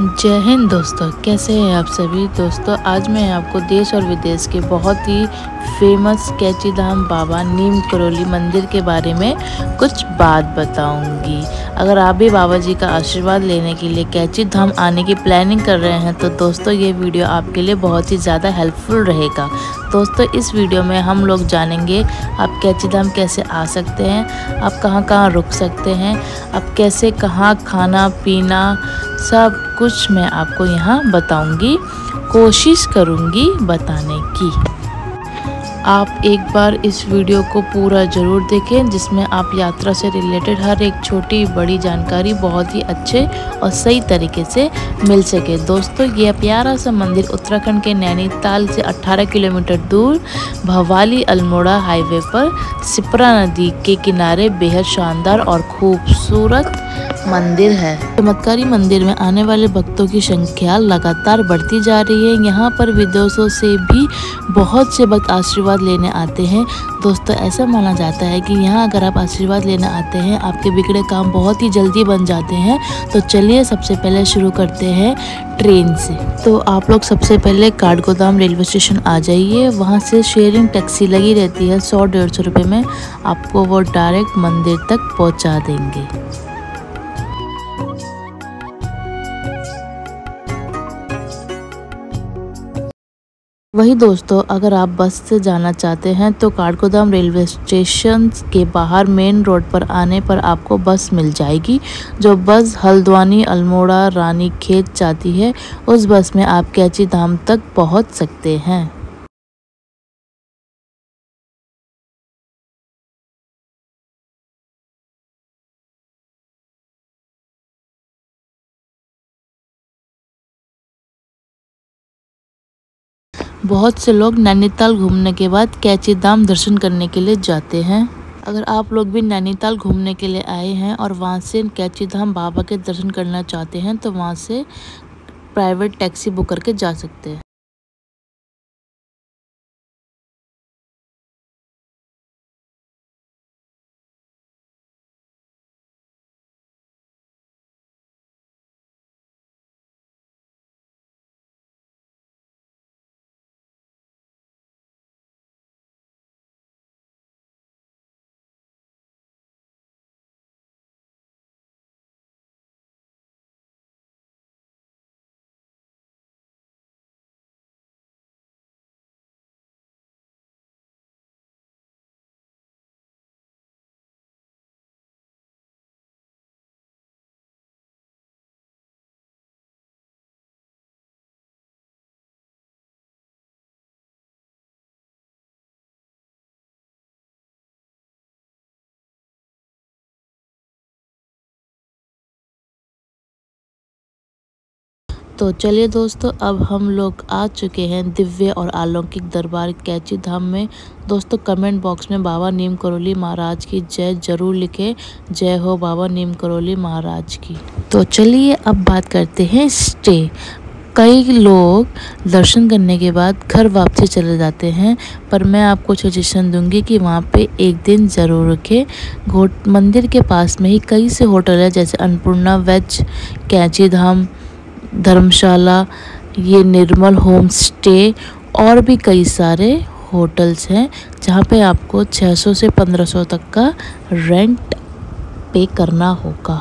जय हिंद दोस्तों, कैसे हैं आप सभी दोस्तों। आज मैं आपको देश और विदेश के बहुत ही फेमस कैंची धाम बाबा नीम करोली मंदिर के बारे में कुछ बात बताऊंगी। अगर आप भी बाबा जी का आशीर्वाद लेने के लिए कैंची धाम आने की प्लानिंग कर रहे हैं तो दोस्तों ये वीडियो आपके लिए बहुत ही ज़्यादा हेल्पफुल रहेगा। दोस्तों इस वीडियो में हम लोग जानेंगे आप कैंची धाम कैसे आ सकते हैं, आप कहाँ कहाँ रुक सकते हैं, आप कैसे कहाँ खाना पीना सब कुछ मैं आपको यहाँ बताऊंगी, कोशिश करूंगी बताने की। आप एक बार इस वीडियो को पूरा ज़रूर देखें जिसमें आप यात्रा से रिलेटेड हर एक छोटी बड़ी जानकारी बहुत ही अच्छे और सही तरीके से मिल सके। दोस्तों यह प्यारा सा मंदिर उत्तराखंड के नैनीताल से 18 किलोमीटर दूर भवाली अल्मोड़ा हाईवे पर सिपरा नदी के किनारे बेहद शानदार और खूबसूरत मंदिर है। चमत्कारी मंदिर में आने वाले भक्तों की संख्या लगातार बढ़ती जा रही है। यहाँ पर विदेशों से भी बहुत से भक्त आशीर्वाद लेने आते हैं। दोस्तों ऐसा माना जाता है कि यहाँ अगर आप आशीर्वाद लेने आते हैं आपके बिगड़े काम बहुत ही जल्दी बन जाते हैं। तो चलिए सबसे पहले शुरू करते हैं ट्रेन से। तो आप लोग सबसे पहले काठ गोदाम रेलवे स्टेशन आ जाइए, वहाँ से शेयरिंग टैक्सी लगी रहती है 100-150 रुपये में आपको वो डायरेक्ट मंदिर तक पहुँचा देंगे। वही दोस्तों अगर आप बस से जाना चाहते हैं तो काठ गोदाम रेलवे स्टेशन के बाहर मेन रोड पर आने पर आपको बस मिल जाएगी। जो बस हल्द्वानी अल्मोड़ा रानीखेत जाती है उस बस में आप कैंची धाम तक पहुंच सकते हैं। बहुत से लोग नैनीताल घूमने के बाद कैंची धाम दर्शन करने के लिए जाते हैं। अगर आप लोग भी नैनीताल घूमने के लिए आए हैं और वहाँ से कैंची धाम बाबा के दर्शन करना चाहते हैं तो वहाँ से प्राइवेट टैक्सी बुक करके जा सकते हैं। तो चलिए दोस्तों अब हम लोग आ चुके हैं दिव्य और अलौकिक दरबार कैंची धाम में। दोस्तों कमेंट बॉक्स में बाबा नीम करोली महाराज की जय जरूर लिखें। जय हो बाबा नीम करोली महाराज की। तो चलिए अब बात करते हैं स्टे। कई लोग दर्शन करने के बाद घर वापसी चले जाते हैं पर मैं आपको सजेशन दूंगी कि वहाँ पे एक दिन ज़रूर रुकें। मंदिर के पास में ही कई से होटल है जैसे अन्नपूर्णा वेज, कैंची धाम, धर्मशाला, ये निर्मल होम स्टे और भी कई सारे होटल्स हैं जहाँ पे आपको 600 से 1500 तक का रेंट पे करना होगा।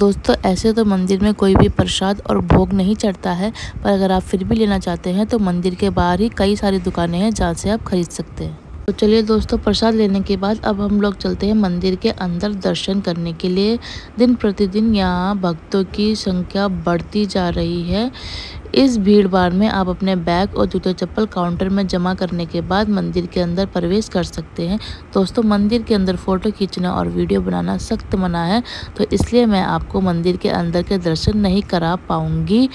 दोस्तों ऐसे तो मंदिर में कोई भी प्रसाद और भोग नहीं चढ़ता है पर अगर आप फिर भी लेना चाहते हैं तो मंदिर के बाहर ही कई सारी दुकानें हैं जहाँ से आप खरीद सकते हैं। तो चलिए दोस्तों प्रसाद लेने के बाद अब हम लोग चलते हैं मंदिर के अंदर दर्शन करने के लिए। दिन प्रतिदिन यहाँ भक्तों की संख्या बढ़ती जा रही है। इस भीड़ भाड़ में आप अपने बैग और जूते चप्पल काउंटर में जमा करने के बाद मंदिर के अंदर प्रवेश कर सकते हैं। दोस्तों मंदिर के अंदर फ़ोटो खींचना और वीडियो बनाना सख्त मना है तो इसलिए मैं आपको मंदिर के अंदर के दर्शन नहीं करा पाऊँगी।